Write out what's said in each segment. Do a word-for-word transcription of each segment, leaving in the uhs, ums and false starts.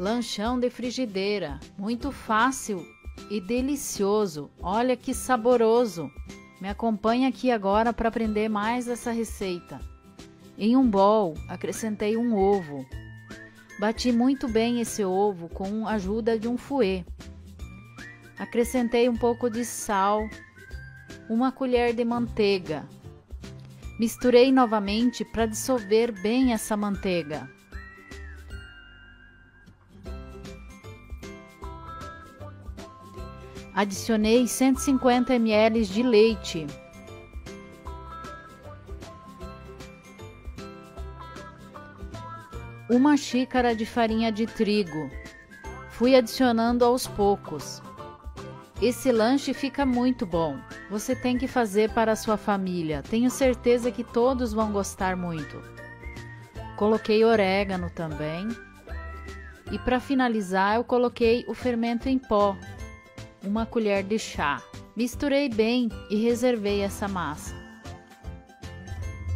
Lanchão de frigideira, muito fácil e delicioso, olha que saboroso! Me acompanha aqui agora para aprender mais essa receita. Em um bowl, acrescentei um ovo. Bati muito bem esse ovo com a ajuda de um fouet. Acrescentei um pouco de sal, uma colher de manteiga. Misturei novamente para dissolver bem essa manteiga. Adicionei cento e cinquenta mililitros de leite. Uma xícara de farinha de trigo. Fui adicionando aos poucos. Esse lanche fica muito bom. Você tem que fazer para a sua família. Tenho certeza que todos vão gostar muito. Coloquei orégano também. E para finalizar, eu coloquei o fermento em pó. Uma colher de chá. Misturei bem e reservei essa massa.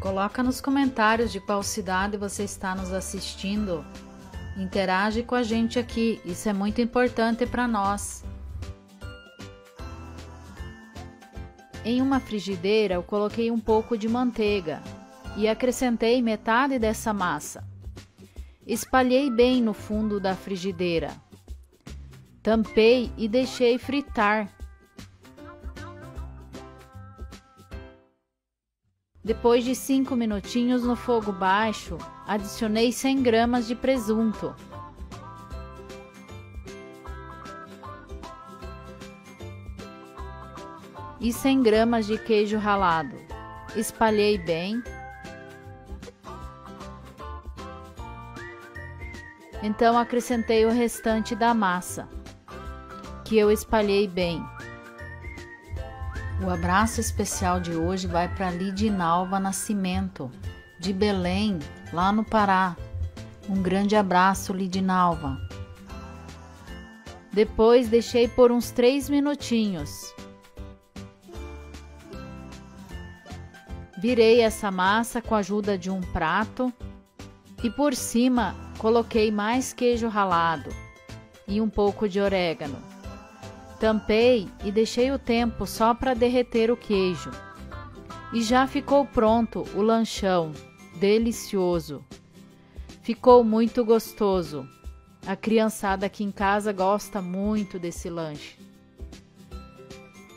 Coloca nos comentários de qual cidade você está nos assistindo. Interage com a gente aqui, isso é muito importante para nós. Em uma frigideira eu coloquei um pouco de manteiga e acrescentei metade dessa massa. Espalhei bem no fundo da frigideira. Tampei e deixei fritar. Depois de cinco minutinhos no fogo baixo, adicionei cem gramas de presunto. E cem gramas de queijo ralado. Espalhei bem. Então acrescentei o restante da massa, que eu espalhei bem. O abraço especial de hoje vai para Lidinalva Nascimento, de Belém, lá no Pará. Um grande abraço, Lidinalva. Depois deixei por uns três minutinhos. Virei essa massa com a ajuda de um prato e por cima coloquei mais queijo ralado e um pouco de orégano. Tampei e deixei o tempo só para derreter o queijo. E já ficou pronto o lanchão, delicioso. Ficou muito gostoso. A criançada aqui em casa gosta muito desse lanche.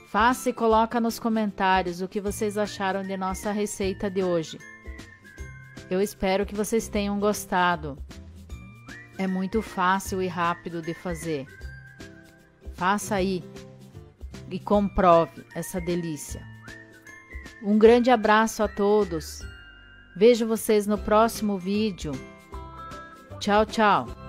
Faça e coloca nos comentários o que vocês acharam de nossa receita de hoje. Eu espero que vocês tenham gostado. É muito fácil e rápido de fazer. Faça aí e comprove essa delícia. Um grande abraço a todos. Vejo vocês no próximo vídeo. Tchau, tchau.